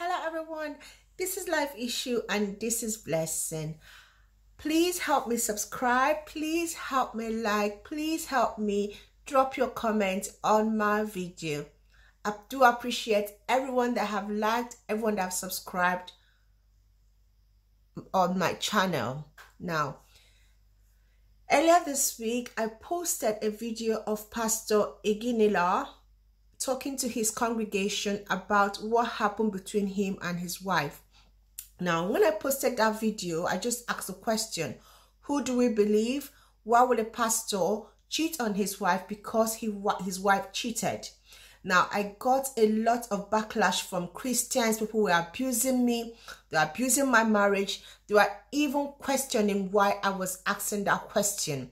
Hello everyone, this is Life Issue and this is Blessing. Please help me subscribe, please help me like, please help me drop your comments on my video. I do appreciate everyone that have liked, everyone that have subscribed on my channel. Now, earlier this week, I posted a video of Pastor Iginla talking to his congregation about what happened between him and his wife. Now, when I posted that video, I just asked the question, who do we believe? Why would a pastor cheat on his wife because his wife cheated? Now, I got a lot of backlash from Christians. People were abusing me. They were abusing my marriage. They were even questioning why I was asking that question.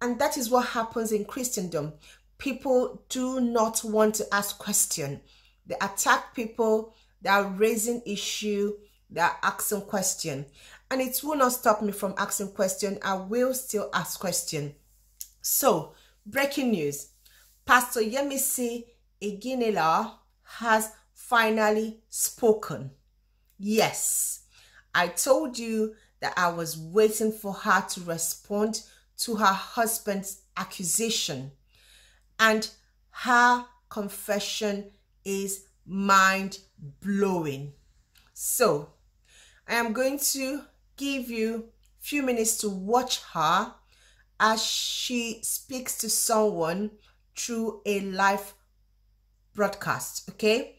And that is what happens in Christendom. People do not want to ask questions. They attack people, they are raising issue, they are asking questions. And it will not stop me from asking questions. I will still ask questions. So, breaking news. Pastor Yemisi Iginla has finally spoken. Yes, I told you that I was waiting for her to respond to her husband's accusation. And her confession is mind-blowing. So, I am going to give you a few minutes to watch her as she speaks to someone through a live broadcast, okay?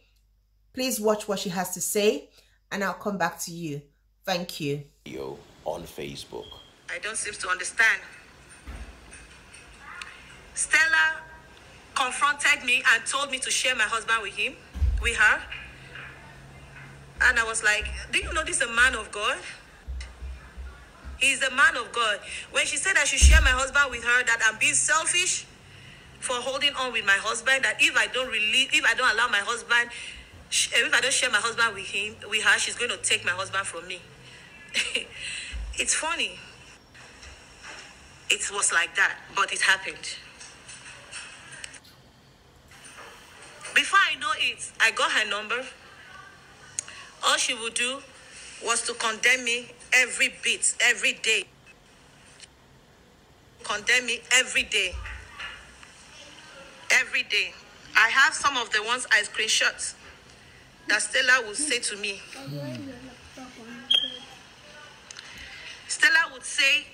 Please watch what she has to say and I'll come back to you. Thank you. On Facebook. I don't seem to understand. Stella confronted me and told me to share my husband with her, and I was like, do you know this is a man of God? He's a man of God. When she said I should share my husband with her, that I'm being selfish for holding on with my husband, that if I don't share my husband with her, she's going to take my husband from me. It's funny. It was like that, but it happened. Before I know it, I got her number. All she would do was to condemn me every bit, every day. Condemn me every day. Every day. I have some of the ones I screenshot that Stella would say to me. Stella would say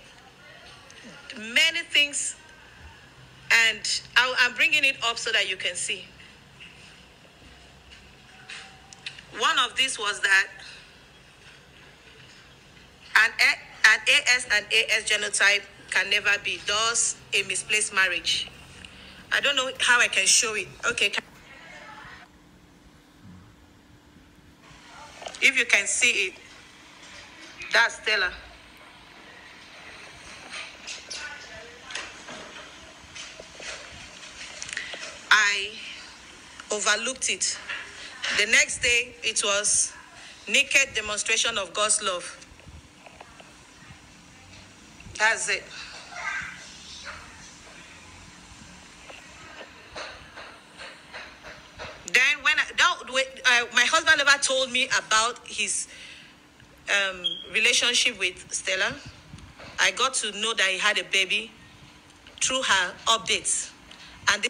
many things, and I'm bringing it up so that you can see. One of these was that an AS genotype can never be, thus a misplaced marriage. I don't know how I can show it. Okay. If you can see it, that's Stella. I overlooked it. The next day, it was naked demonstration of God's love. That's it. Then my husband never told me about his relationship with Stella. I got to know that he had a baby through her updates. And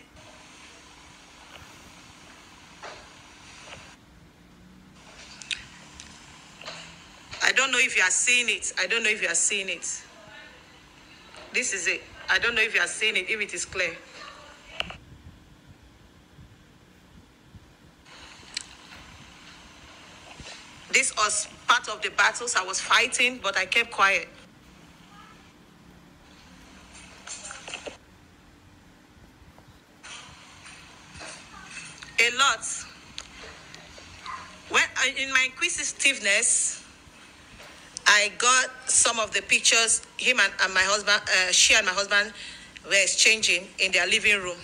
I don't know if you are seeing it. This is it. I don't know if you are seeing it, if it is clear. This was part of the battles I was fighting, but I kept quiet. A lot. In my inquisitiveness, I got some of the pictures him and my husband, she and my husband were exchanging in their living room.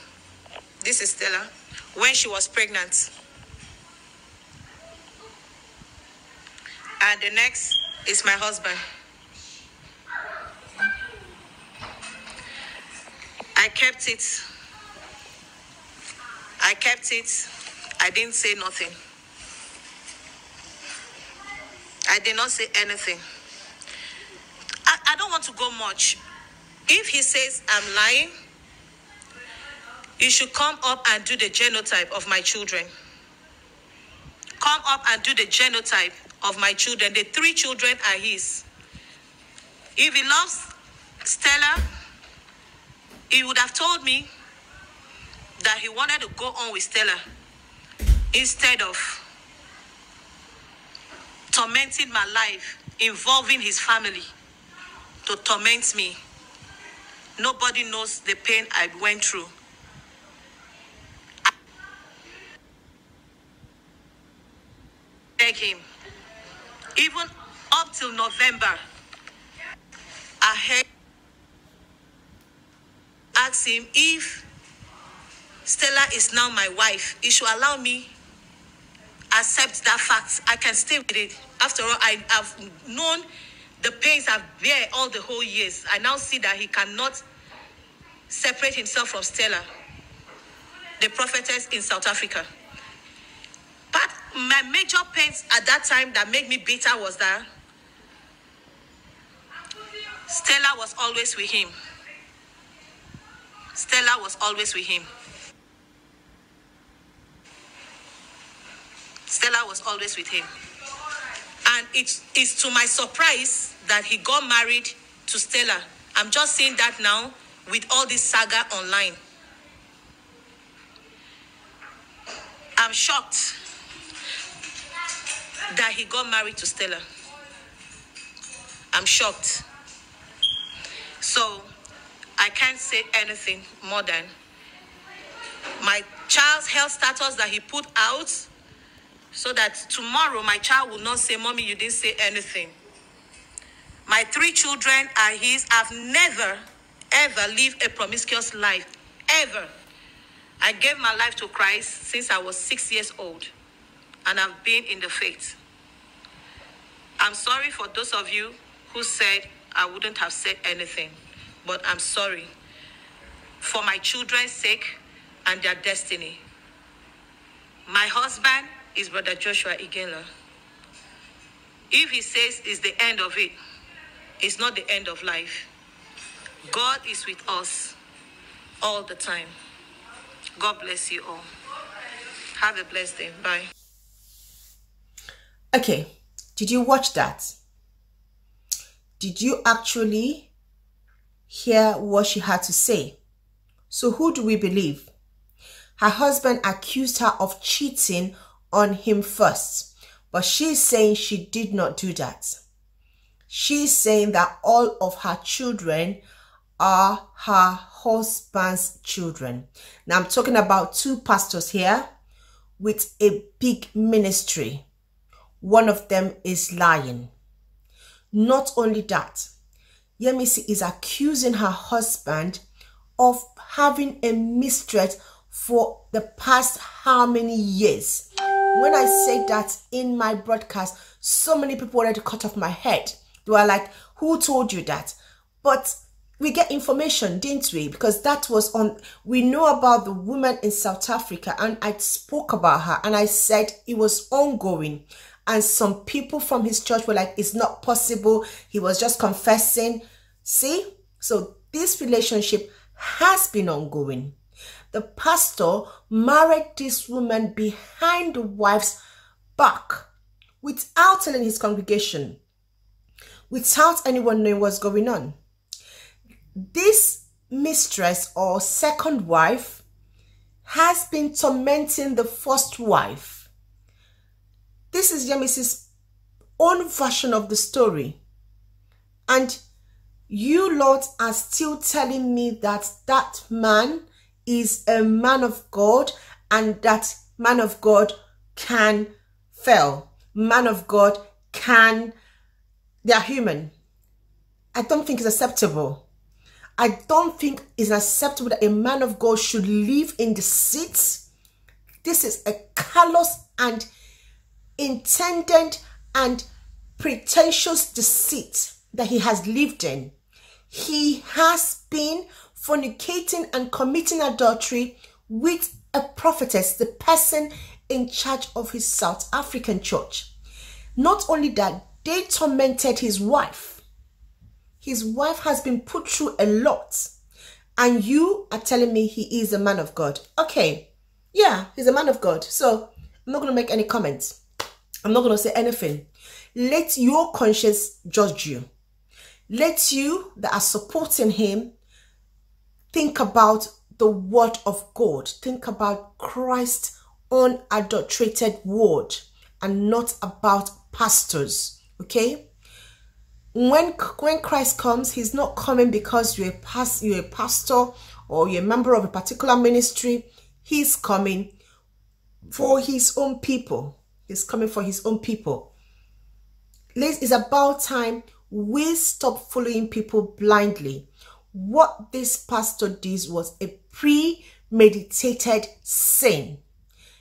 This is Stella when she was pregnant. And the next is my husband. I kept it. I didn't say nothing. I did not say anything. I don't want to go much. If he says I'm lying, you should come up and do the genotype of my children. Come up and do the genotype of my children. The three children are his. If he loves Stella, he would have told me that he wanted to go on with Stella instead of tormenting my life, involving his family to torment me. Nobody knows the pain I went through. I beg him. Even up till November, I asked him, if Stella is now my wife, he should allow me accept that fact. I can stay with it. After all, I've known the pains I've bear all the whole years. I now see that he cannot separate himself from Stella, the prophetess in South Africa. But my major pains at that time that made me bitter was that Stella was always with him. Stella was always with him. Stella was always with him. And it is to my surprise that he got married to Stella. I'm just seeing that now with all this saga online. I'm shocked that he got married to Stella. I'm shocked. So I can't say anything more than my child's health status that he put out, so that tomorrow my child will not say, Mommy, you didn't say anything. My three children are his. I've never, ever lived a promiscuous life, ever. I gave my life to Christ since I was 6 years old, and I've been in the faith. I'm sorry for those of you who said I wouldn't have said anything, but I'm sorry for my children's sake and their destiny. My husband is Brother Joshua Iginla. If he says it's the end of it, it's not the end of life. God is with us all the time. God bless you all. Have a blessed day. Bye. Okay. Did you watch that? Did you actually hear what she had to say? So who do we believe? Her husband accused her of cheating on him first, but she's saying she did not do that. She's saying that all of her children are her husband's children. Now I'm talking about two pastors here with a big ministry. One of them is lying. Not only that, Yemisi is accusing her husband of having a mistress for the past how many years. When I said that in my broadcast, so many people wanted to cut off my head. They were like, who told you that? But we get information, didn't we? Because that was on, we know about the woman in South Africa, and I spoke about her and I said it was ongoing. And some people from his church were like, it's not possible. He was just confessing. See? So this relationship has been ongoing. The pastor married this woman behind the wife's back without telling his congregation, without anyone knowing what's going on. This mistress or second wife has been tormenting the first wife. This is Yemisi's own version of the story. And you lot are still telling me that that man is a man of God, and that man of God can fail. Man of God can, they are human. I don't think it's acceptable. I don't think it's acceptable that a man of God should live in deceit. This is a callous and intended and pretentious deceit that he has lived in. He has been fornicating and committing adultery with a prophetess, the person in charge of his South African church. Not only that, They tormented his wife. His wife has been put through a lot. And you are telling me he is a man of God. Okay. Yeah, he's a man of God. So I'm not going to make any comments. I'm not going to say anything. Let your conscience judge you. Let you that are supporting him think about the word of God. Think about Christ's unadulterated word and not about pastors. Okay? When Christ comes, he's not coming because you're a pastor or you're a member of a particular ministry. He's coming for his own people. He's coming for his own people. It's about time we stop following people blindly. What this pastor did was a premeditated sin.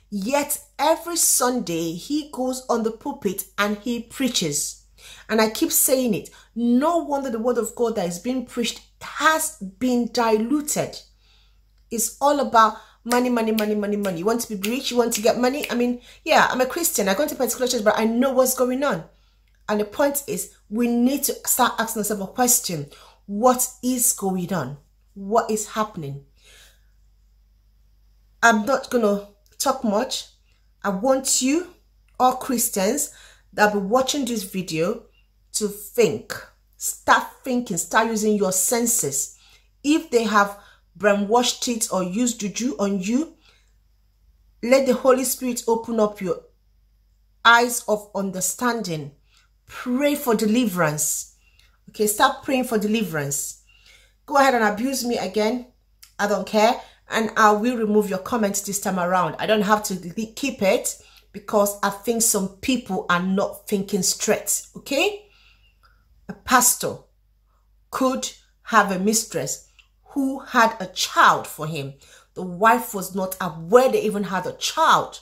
Yet every Sunday he goes on the pulpit and he preaches. And I keep saying it, no wonder the word of God that is being preached has been diluted. It's all about money, money, money, money, money. You want to be rich, you want to get money. I mean, yeah, I'm a Christian. I go to particular church, but I know what's going on. And the point is, we need to start asking ourselves a question. What is going on? What is happening? I'm not going to talk much. I want you, all Christians, that will be watching this video to think. Start thinking. Start using your senses. If they have brainwashed it or used juju on you, let the Holy Spirit open up your eyes of understanding. Pray for deliverance. Okay, start praying for deliverance. Go ahead and abuse me again. I don't care. And I will remove your comments this time around. I don't have to keep it, because I think some people are not thinking straight, okay? A pastor could have a mistress who had a child for him. The wife was not aware they even had a child.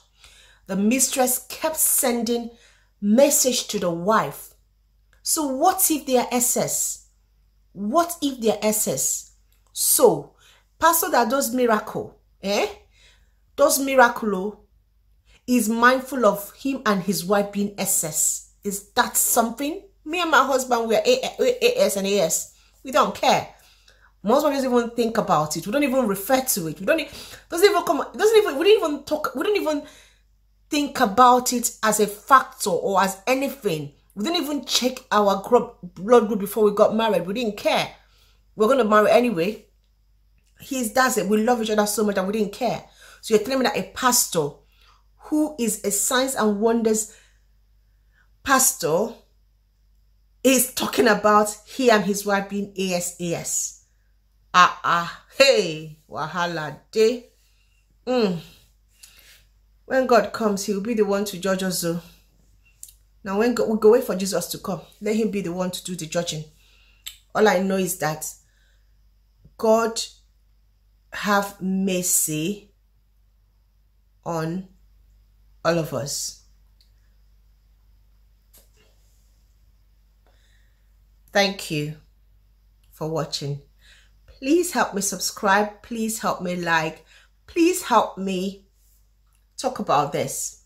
The mistress kept sending message to the wife. So what if they are SS? What if they are SS? So, pastor that does miracle, does miracle, is mindful of him and his wife being SS. Is that something? Me and my husband, we are AS and AS. We don't care. Most of us don't even think about it. We don't even refer to it. We don't. Doesn't even come. Doesn't even. We don't even talk. We don't even think about it as a factor or as anything. We didn't even check our blood group before we got married. We didn't care. We're gonna marry anyway. That's it. We love each other so much that we didn't care. So you're telling me that a pastor, who is a signs and wonders pastor, is talking about he and his wife being ASAS. Hey, wahala day. When God comes, he'll be the one to judge us. Now, when we go wait for Jesus to come, let him be the one to do the judging. All I know is that God have mercy on all of us. Thank you for watching. Please help me subscribe. Please help me like. Please help me talk about this.